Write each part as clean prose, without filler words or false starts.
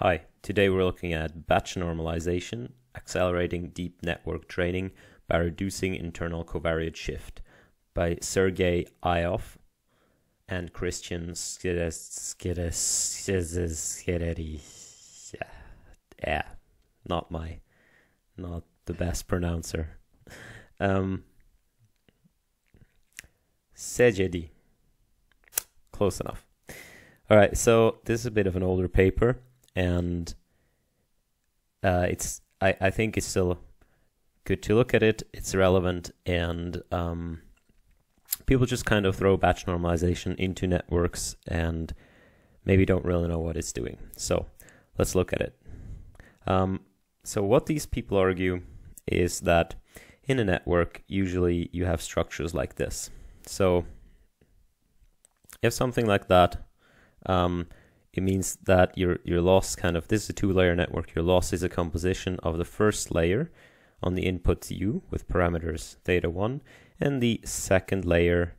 Hi, today we're looking at batch normalization, accelerating deep network training by reducing internal covariate shift by Sergey Ioffe and Christian Szegedy. Yeah, not the best pronouncer. Szegedy. Close enough. All right, so this is a bit of an older paper, and I think it's still good to look at it. It's relevant, and people just kind of throw batch normalization into networks and maybe don't really know what it's doing. So let's look at it. So what these people argue is that in a network, usually you have structures like this. So if something like that, it means that your loss kind of, this is a two-layer network, your loss is a composition of the first layer on the input U with parameters theta 1 and the second layer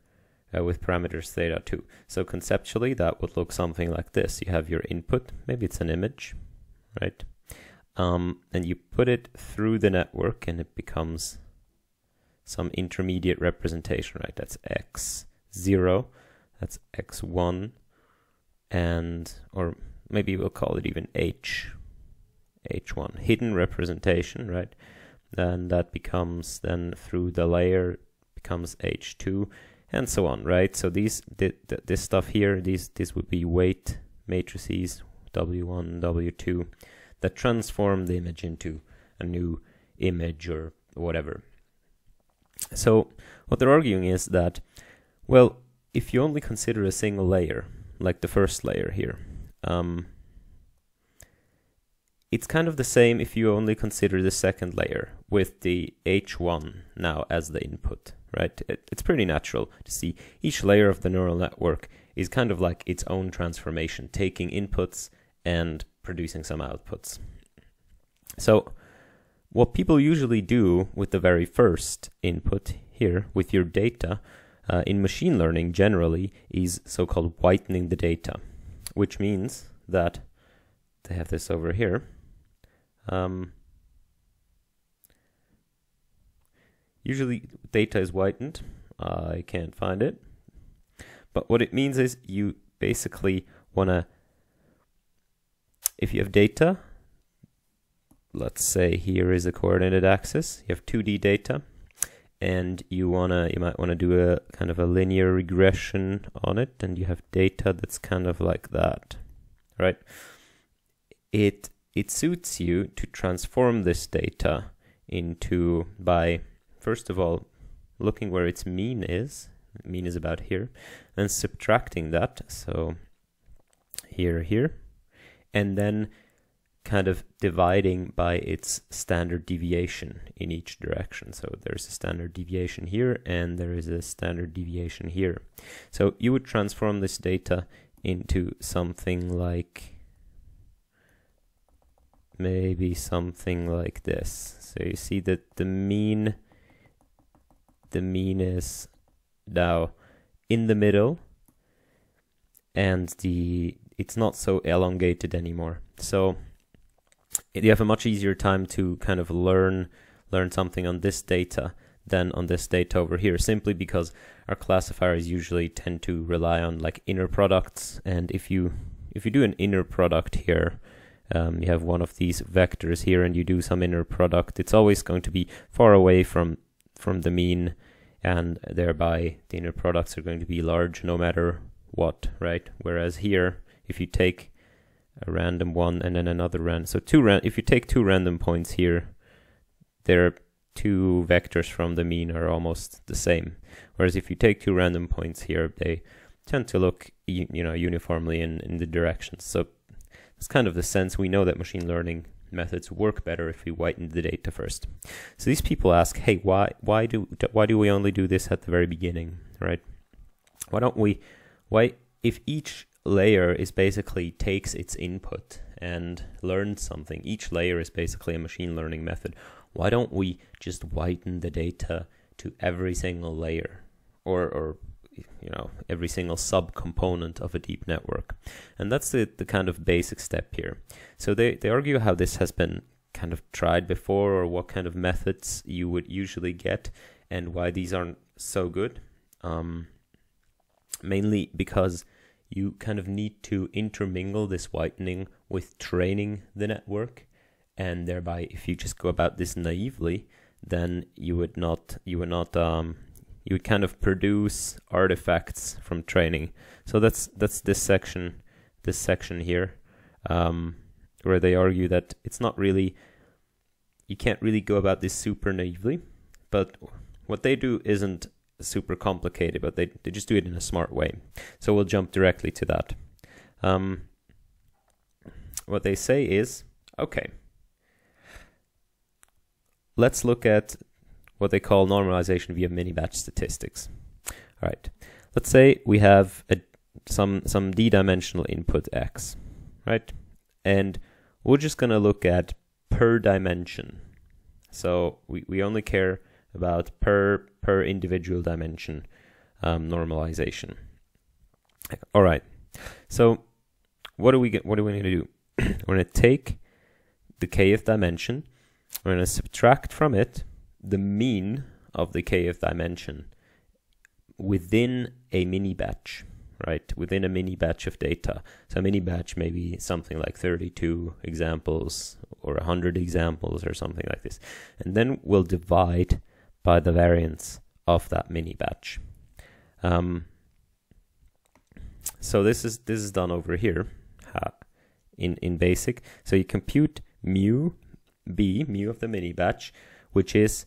with parameters theta 2. So conceptually that would look something like this. You have your input, maybe it's an image, right? And you put it through the network and it becomes some intermediate representation, right? That's x0, that's x1, and or maybe we'll call it even h1, hidden representation, right? And that becomes then through the layer becomes h2 and so on, right? So these this stuff here, these would be weight matrices w1, w2 that transform the image into a new image or whatever. So what they're arguing is that, well, if you only consider a single layer, like the first layer here, it's kind of the same if you only consider the second layer with the H1 now as the input, right? It's pretty natural to see each layer of the neural network is kind of like its own transformation, taking inputs and producing some outputs. So what people usually do with the very first input here with your data in machine learning generally is so-called whitening the data, which means that they have this over here. Usually data is whitened. I can't find it. But what it means is you basically want to, if you have data, let's say here is a coordinate axis, you have 2D data, and you might want to do a kind of a linear regression on it, and you have data that's kind of like that, right? It suits you to transform this data into, by first of all looking where its mean is about here, and subtracting that, so here, and then kind of dividing by its standard deviation in each direction. So there's a standard deviation here and there is a standard deviation here. So you would transform this data into something like, maybe something like this. So you see that the mean is now in the middle, and it's not so elongated anymore. So you have a much easier time to kind of learn something on this data than on this data over here, simply because our classifiers usually tend to rely on like inner products, and if you do an inner product here, you have one of these vectors here and you do some inner product, it's always going to be far away from the mean, and thereby the inner products are going to be large no matter what, right? Whereas here, if you take a random one and then another random, so if you take two random points here, their two vectors from the mean are almost the same. Whereas if you take two random points here, they tend to look uniformly in the directions. So it's kind of the sense we know that machine learning methods work better if we whiten the data first. So these people ask, hey, why do we only do this at the very beginning, right? Why if each layer is basically takes its input and learns something, each layer is basically a machine learning method, why don't we just whiten the data to every single layer, or every single sub-component of a deep network. And that's the kind of basic step here. So they argue how this has been kind of tried before, or what kind of methods you would usually get and why these aren't so good. Mainly because you kind of need to intermingle this whitening with training the network, and thereby if you just go about this naively, then you would kind of produce artifacts from training. So that's this section here, where they argue that it's not really, you can't really go about this super naively, but what they do isn't super complicated, but they just do it in a smart way. So we'll jump directly to that. What they say is, okay, let's look at what they call normalization via mini-batch statistics. All right, let's say we have some d-dimensional input x, right? And we're just going to look at per dimension. So we only care about per individual dimension normalization. All right, so what do we need to do? We're going to take the kth dimension, we're going to subtract from it the mean of the kth dimension within a mini batch, right? Within a mini batch of data. So a mini batch may be something like 32 examples or 100 examples or something like this. And then we'll divide by the variance of that mini batch. So this is done over here in BASIC. So you compute mu of the mini batch, which is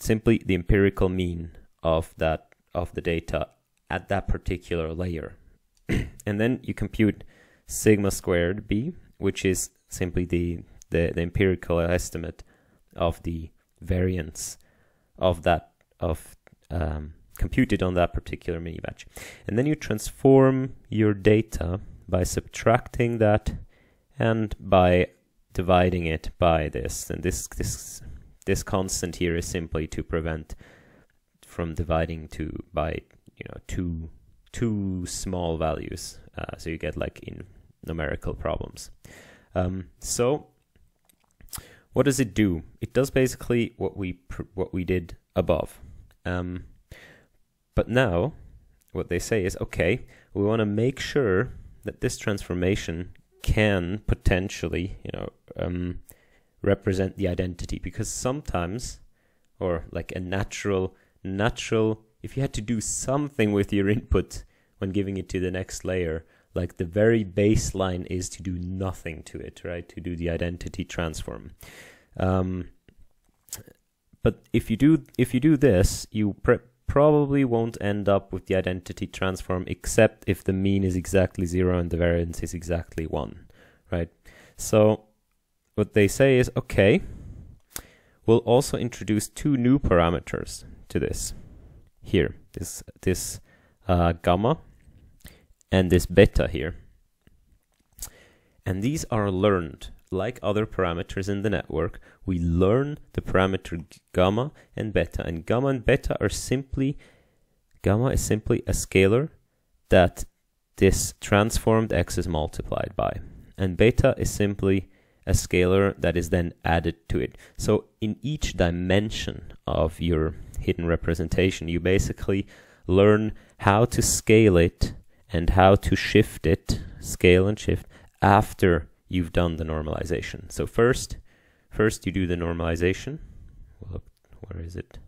simply the empirical mean of the data at that particular layer. And then you compute sigma squared b, which is simply the empirical estimate of the variance of that computed on that particular mini batch. And then you transform your data by subtracting that and by dividing it by this. And this constant here is simply to prevent from dividing by two small values, so you get like in numerical problems. So what does it do? It does basically what we did above, but now what they say is, okay, we want to make sure that this transformation can potentially represent the identity, because sometimes, or like a natural, if you had to do something with your input when giving it to the next layer, like the very baseline is to do nothing to it, right? To do the identity transform. But if you do this, you probably won't end up with the identity transform, except if the mean is exactly 0 and the variance is exactly 1, right? So what they say is, okay, we'll also introduce two new parameters to this here, this gamma and this beta here. And these are learned. Like other parameters in the network, we learn the parameter gamma and beta. And gamma and beta are simply, gamma is simply a scalar that this transformed x is multiplied by. And beta is simply a scalar that is then added to it. So in each dimension of your hidden representation, you basically learn how to scale it and how to shift it, scale and shift, after you've done the normalization. So first you do the normalization. Where is it?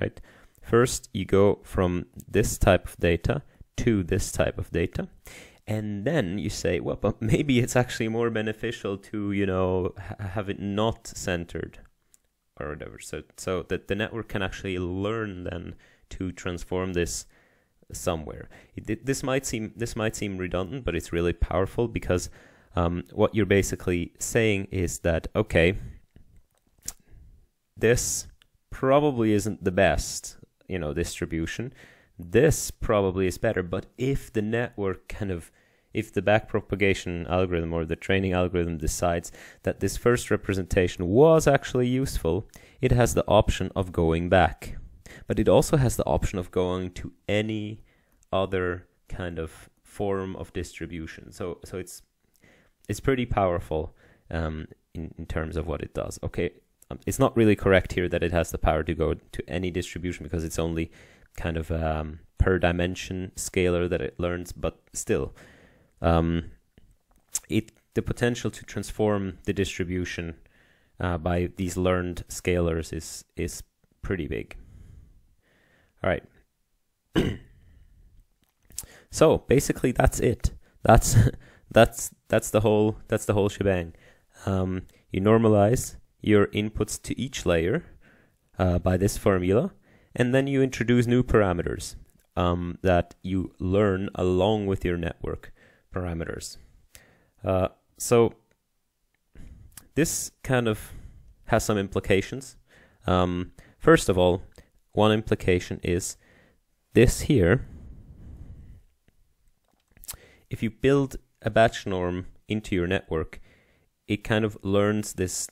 Right. First you go from this type of data to this type of data. And then you say, well, but maybe it's actually more beneficial to, have it not centered or whatever. So that the network can actually learn then to transform this somewhere. This might seem redundant, but it's really powerful, because what you're basically saying is that, okay, this probably isn't the best, distribution. This probably is better, but if the network if the backpropagation algorithm or the training algorithm decides that this first representation was actually useful, it has the option of going back. but it also has the option of going to any other kind of form of distribution. So it's pretty powerful in terms of what it does. Okay, it's not really correct here that it has the power to go to any distribution, because it's only kind of per dimension scalar that it learns, but still the potential to transform the distribution by these learned scalars is pretty big. All right. So basically that's it. That's the whole shebang. You normalize your inputs to each layer by this formula, and then you introduce new parameters that you learn along with your network parameters. So this kind of has some implications. First of all, one implication is this here. If you build a batch norm into your network, it kind of learns this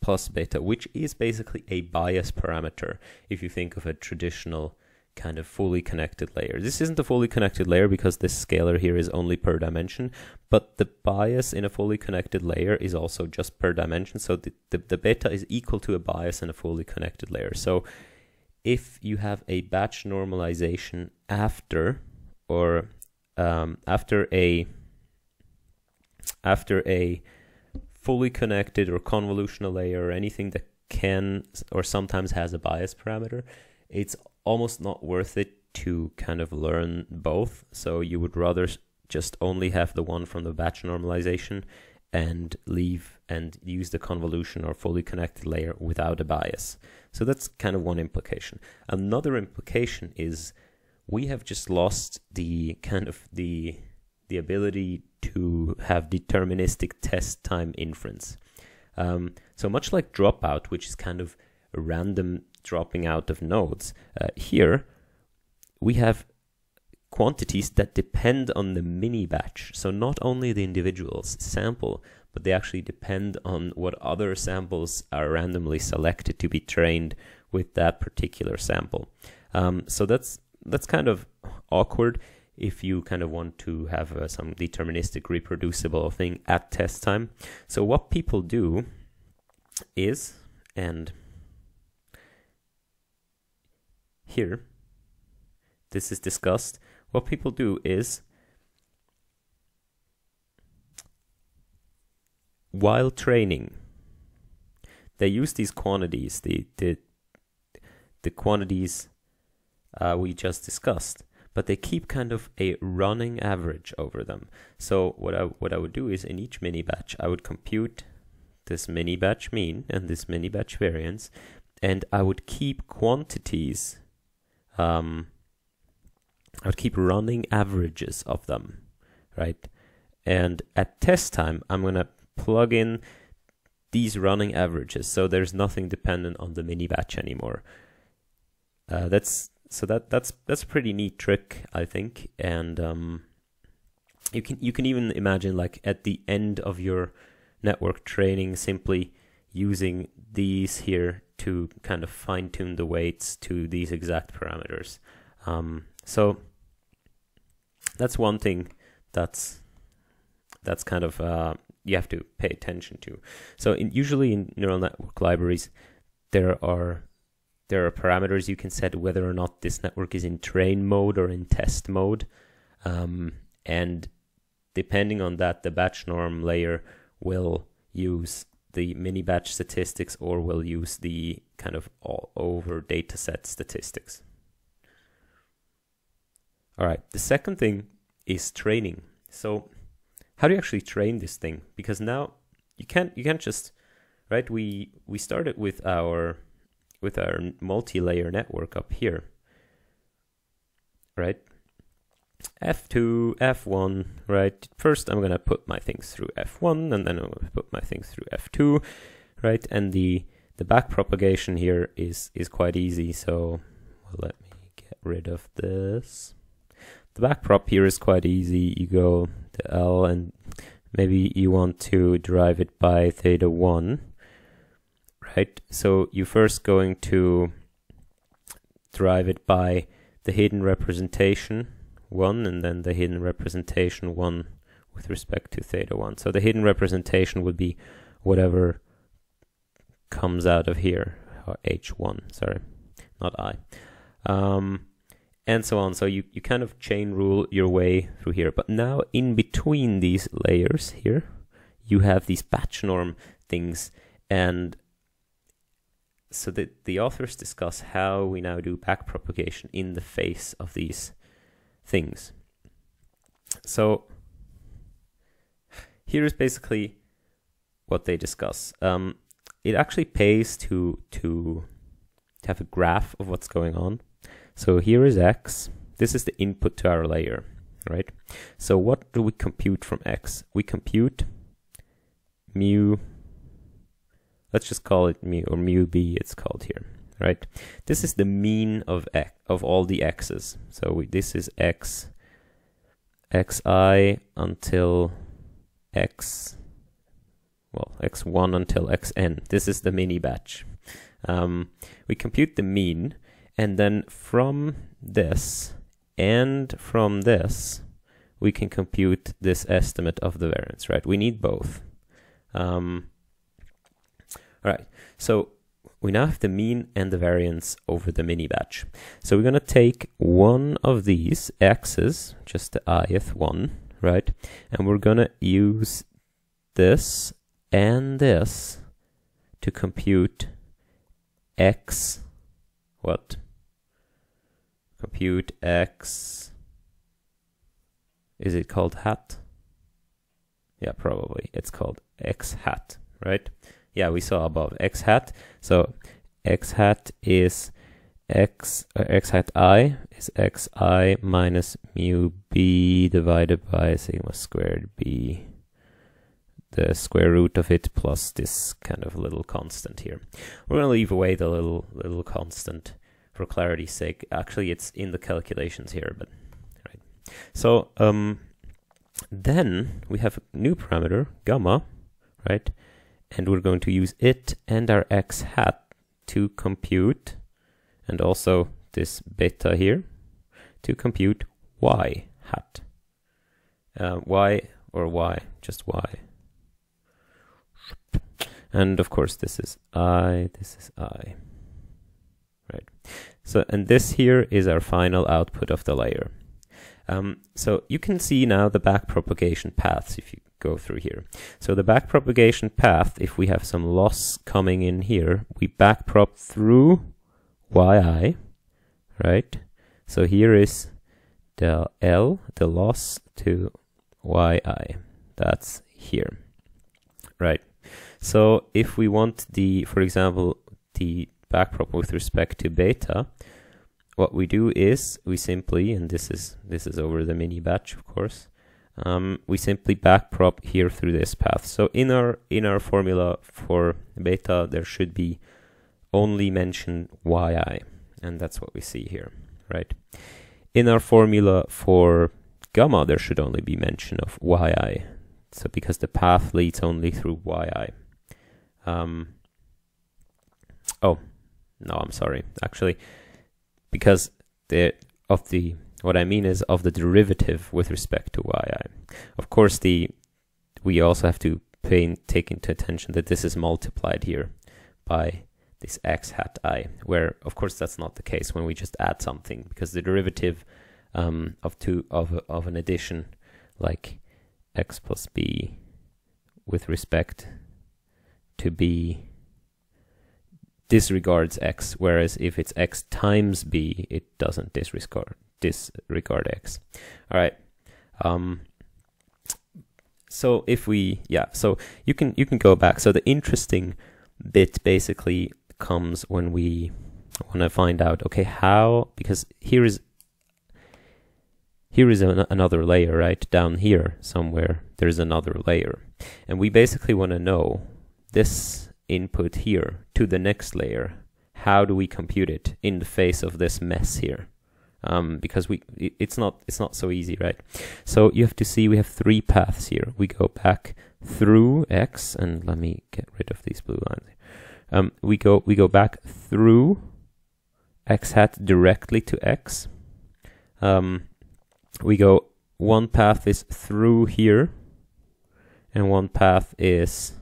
plus beta, which is basically a bias parameter if you think of a traditional kind of fully connected layer. This isn't a fully connected layer because this scalar here is only per dimension, but the bias in a fully connected layer is also just per dimension, so the beta is equal to a bias in a fully connected layer. So if you have a batch normalization after a fully connected or convolutional layer or anything that can or sometimes has a bias parameter, it's almost not worth it to kind of learn both. So you would rather just only have the one from the batch normalization and leave and use the convolution or fully connected layer without a bias. So that's kind of one implication. Another implication is we have just lost the kind of the ability to have deterministic test time inference. So much like Dropout, which is kind of a random dropping out of nodes, here we have quantities that depend on the mini batch. So not only the individual's sample, but they actually depend on what other samples are randomly selected to be trained with that particular sample. So that's kind of awkward if you kind of want to have some deterministic reproducible thing at test time. So what people do is, and here this is discussed, what people do is, while training, they use these quantities, the quantities we just discussed, but they keep kind of a running average over them. So what I would do is, in each mini batch, I would compute this mini batch mean and this mini batch variance, and I would keep quantities, I would keep running averages of them, right? And at test time, I'm gonna plug in these running averages, so there's nothing dependent on the mini batch anymore. That's a pretty neat trick, I think. And you can even imagine, like, at the end of your network training, simply using these here to kind of fine tune the weights to these exact parameters. So that's one thing that's kind of you have to pay attention to. So usually in neural network libraries, there are parameters you can set whether or not this network is in train mode or in test mode. And depending on that, the batch norm layer will use the mini batch statistics or will use the kind of all over data set statistics. All right, the second thing is training. So how do you actually train this thing? Because now you can't just, right? We started with our multi-layer network up here, right? F2, F1, right? First, I'm gonna put my things through F1, and then I'm gonna put my things through F2, right? And the back propagation here is quite easy. So let me get rid of this. The back prop here is quite easy. You go to L, and maybe you want to derive it by theta 1. Right, so you're first going to derive it by the hidden representation 1 and then the hidden representation 1 with respect to theta 1. So the hidden representation would be whatever comes out of here, or H1, sorry, not I. And so on. So you kind of chain rule your way through here. But now in between these layers here, you have these batch norm things. And so the authors discuss how we now do backpropagation in the face of these things. So here is basically what they discuss. It actually pays to have a graph of what's going on. So here is x. This is the input to our layer, right? So what do we compute from x? We compute mu. Let's just call it mu, or mu b, it's called here, right? This is the mean of x, of all the x's. So this is x, xi until x, well, x1 until xn. This is the mini batch. We compute the mean, and then from this and from this, we can compute this estimate of the variance, right? We need both. All right, so we now have the mean and the variance over the mini batch. So we're going to take one of these x's, just the ith one, right? And we're going to use this and this to compute x, what? Compute x, is it called hat? Yeah, probably, it's called x hat, right? Yeah, we saw above x hat. So x hat is x hat I is x I minus mu b divided by sigma squared b, the square root of it plus this kind of little constant here. We're gonna leave away the little constant for clarity's sake. Actually, it's in the calculations here, but right. So then we have a new parameter gamma, right? And we're going to use it and our x hat to compute, and also this beta here, to compute y hat. Y, or y, just y. And of course this is I, right? So, and this here is our final output of the layer. So you can see now the backpropagation paths if you go through here. So the backpropagation path, if we have some loss coming in here, we backprop through yi, right? So here is del L, the loss to yi. That's here, right? So if we want the, for example, the backprop with respect to beta, what we do is we simply, and this is over the mini batch, of course. We simply backprop here through this path. So in our formula for beta, there should be only mention yi, and that's what we see here, right? In our formula for gamma, there should only be mention of yi, so because the path leads only through yi. Oh, no, I'm sorry. Actually, because what I mean is of the derivative with respect to yi. Of course, we also have to take into attention that this is multiplied here by this x hat I, where of course that's not the case when we just add something, because the derivative of an addition like x plus b with respect to b disregards x, whereas if it's x times b, it doesn't disregard x. All right. So if we, yeah, so you can go back. So the interesting bit basically comes when we want to find out, okay, how, because here is another layer, right? Down here somewhere, there's another layer. And we basically want to know this input here to the next layer. How do we compute it in the face of this mess here? Because it's not so easy, right? So you have to see we have three paths here. We go back through x, and let me get rid of these blue lines. We go back through x hat directly to x. We go one path is through here, and one path is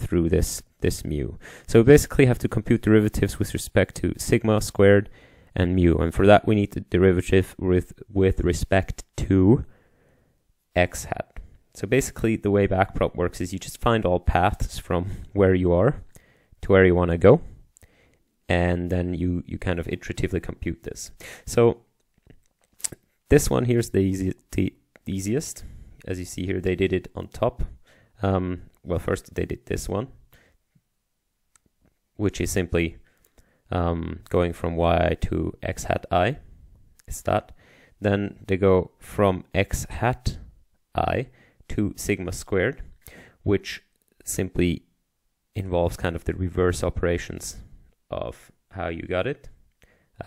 through this mu. So we basically have to compute derivatives with respect to sigma squared and mu, and for that we need the derivative with respect to x hat. So basically the way backprop works is you just find all paths from where you are to where you want to go, and then you kind of iteratively compute this. So this one here is the easiest. As you see here, they did it on top. Well, first they did this one, which is simply going from y to x hat I. Is that. Then they go from x hat I to sigma squared, which simply involves kind of the reverse operations of how you got it.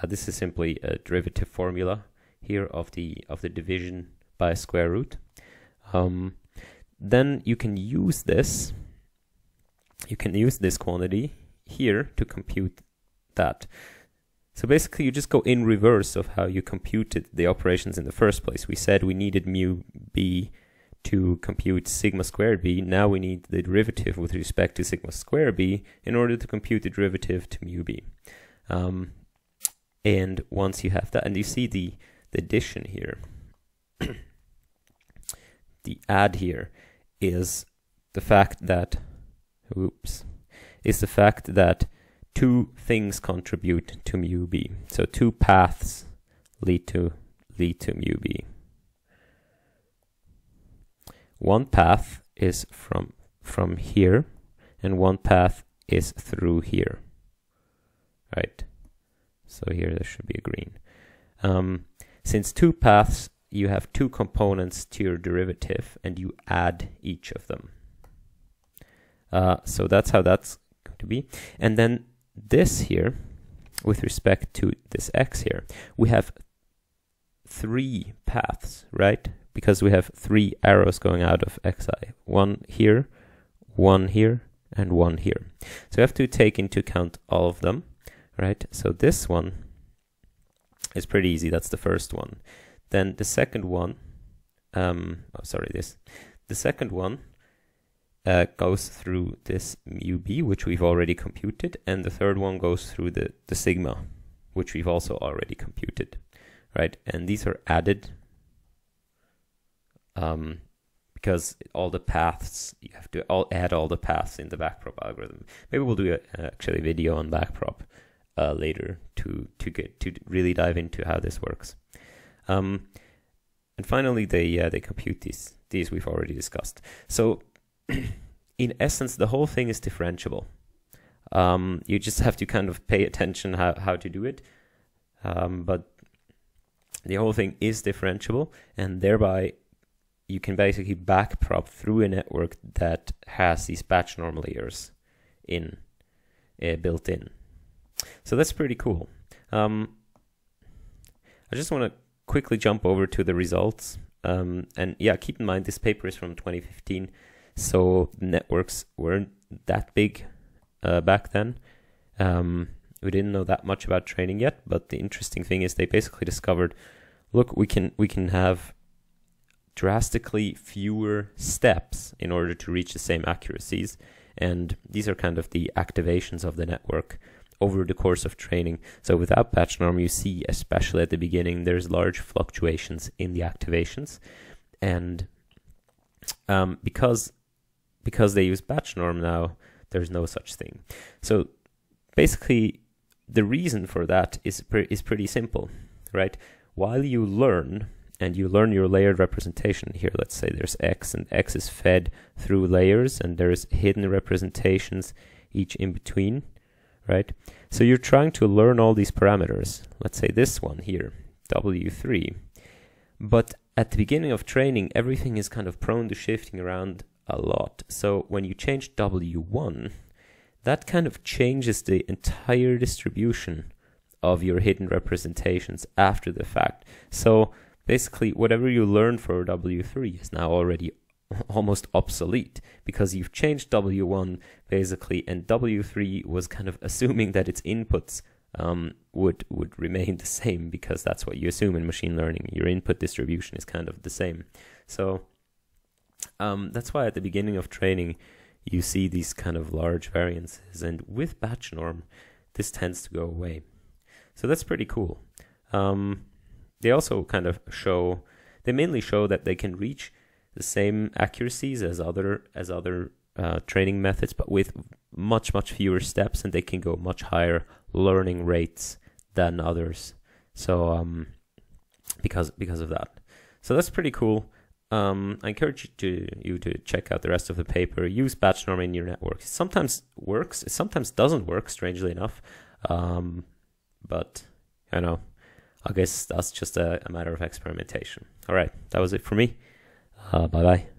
This is simply a derivative formula here of the division by square root. Then you can use this. You can use this quantity here to compute that. So basically you just go in reverse of how you computed the operations in the first place. We said we needed mu b to compute sigma squared b. Now we need the derivative with respect to sigma squared b in order to compute the derivative to mu b. And once you have that, and you see the addition here, the add here is the fact that, two things contribute to mu b. So two paths lead to mu b. One path is from here, and one path is through here. Right. So here there should be a green. Since two paths, you have two components to your derivative, and you add each of them. So that's how that's going to be. And then this here, with respect to this x here, we have three paths, right? Because we have three arrows going out of xi. One here, and one here. So we have to take into account all of them, right? So this one is pretty easy. That's the first one. Then the second one, the second one goes through this mu b, which we've already computed, and the third one goes through the sigma, which we've also already computed, right? And these are added because all the paths, you have to add all the paths in the backprop algorithm. Maybe we'll do actually a video on backprop later to really dive into how this works. And finally, they compute these. These we've already discussed. So, in essence, the whole thing is differentiable. You just have to kind of pay attention how to do it. But the whole thing is differentiable, and thereby you can basically backprop through a network that has these batch normal layers in built in. So that's pretty cool. I just want to quickly jump over to the results. And yeah, keep in mind this paper is from 2015, so networks weren't that big back then. We didn't know that much about training yet, but the interesting thing is they basically discovered, look, we can have drastically fewer steps in order to reach the same accuracies, and these are kind of the activations of the network over the course of training. So without batch norm, you see, especially at the beginning, there's large fluctuations in the activations. And because they use batch norm now, there's no such thing. So basically, the reason for that is pretty simple, right? While you learn, and you learn your layered representation here, let's say there's X, and X is fed through layers, and there's hidden representations each in between, right? So you're trying to learn all these parameters. Let's say this one here, W3. But at the beginning of training, everything is kind of prone to shifting around a lot. So when you change W1, that kind of changes the entire distribution of your hidden representations after the fact. So basically, whatever you learn for W3 is now already almost obsolete, because you've changed W1 basically, and W3 was kind of assuming that its inputs would remain the same, because that's what you assume in machine learning. Your input distribution is kind of the same. So that's why at the beginning of training, you see these kind of large variances. And with batch norm, this tends to go away. So that's pretty cool. They also kind of show, they mainly show that they can reach the same accuracies as other training methods, but with much fewer steps, and they can go much higher learning rates than others. So because of that, so that's pretty cool. I encourage you to check out the rest of the paper. Use batch norm in your networks. It sometimes works, it sometimes doesn't work, strangely enough. But you know, I guess that's just a matter of experimentation. All right, that was it for me. Bye bye.